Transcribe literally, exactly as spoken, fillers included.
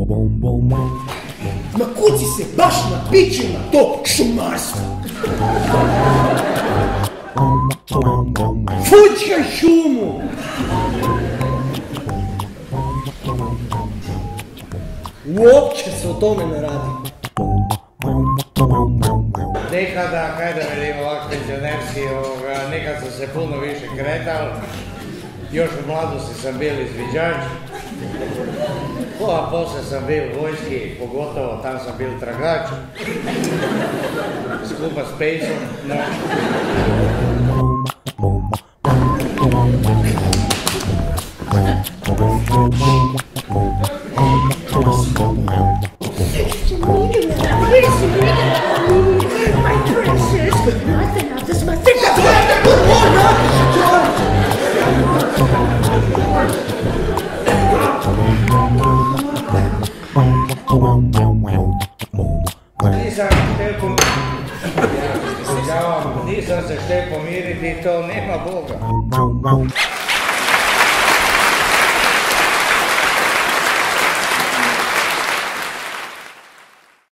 Ma kuci se baš napičil na to šumarstvo. Fučka šumu! Uopće se o tome ne radi. Nekada, kaj da velim ovak penzionerski, nekad sam se puno više kretal. Još u mladosti sam bil izviđač. A posle sam bil vojski, pogotovo tam sam bil tragač. Skupa s pejsom. My precious! Not enough, this must take that Nisam htio pomiriti, nisam se htio pomiriti, to nema Boga.